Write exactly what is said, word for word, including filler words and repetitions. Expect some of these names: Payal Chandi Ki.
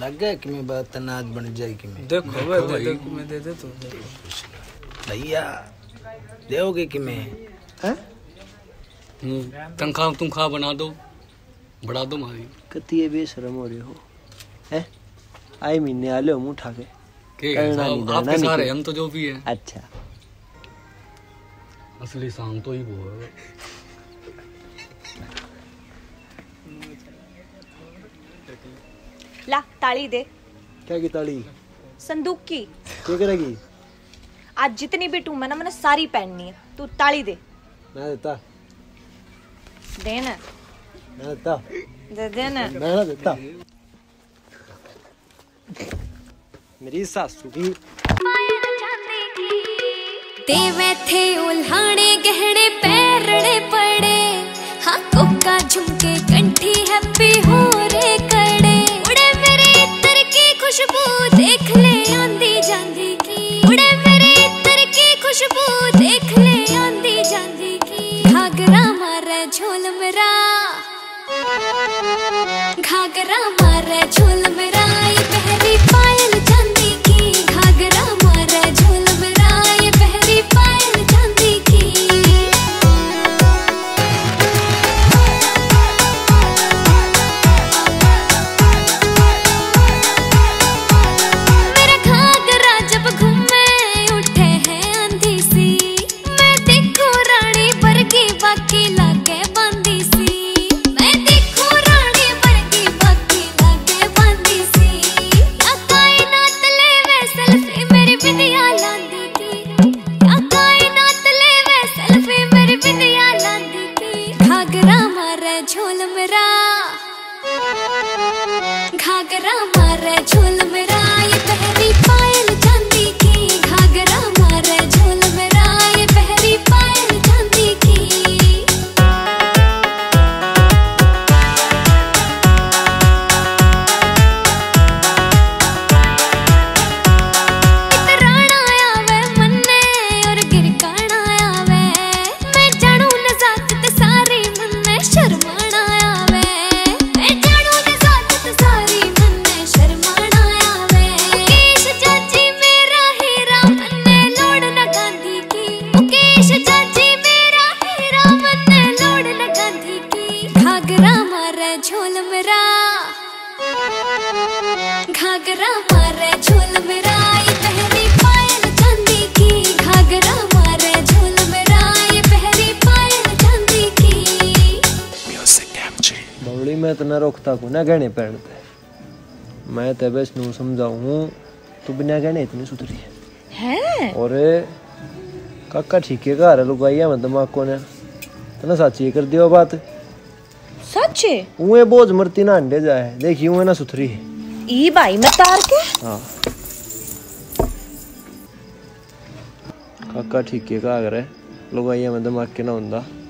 लग गया कि मैं बात तनाज बन जाए कि मैं देखो दे दे को मैं दे दे तो भैया दोगे कि मैं हैं तनख्वाह तनख्वाह बना दो बढ़ा दो मारी कती ये बेशरम हो रहे हो हैं आई महीने आले हो मुंह उठा के आपके सारे हम तो जो भी है अच्छा असली शाम तो ही वो है ला ताली दे क्या की ताली संदूक की क्या करेगी आज जितनी भी टू मैंने मैंने सारी पहननी है तू ताली दे मैं देता देना मैं देता दे देना मैं देता मेरी सासू की देवे थे उल्हाने गहने पैरने पड़े हाँ कोका झुमके कंठी हैप्पी हो रे कड़े उड़े मेरे इत्र की खुशबू देख ले आंधी जांदी की उड़े मेरे इत्र की खुशबू देख ले आंधी जांदी की घाघरा मारे झोल मेरा घाघरा मारे झोल मेरा ये पहली पायल चांदी की घाघरा मारे झोल मेरा ये पहली पायल चांदी की ना गहने पहनते मैं तो बस नू समझाऊं तू बिना गहने इतनी सुधरी है हैं और काका ठीक है घर लुगाईया मत दिमाग को ने तने सच्ची कर दियो बात सच्चे ऊए बोझ मरती ना अंडे जाए देखी ऊए ना सुधरी ई भाई मत तार के हां काका ठीक है घर लुगाईया मत दिमाग के ना हुंदा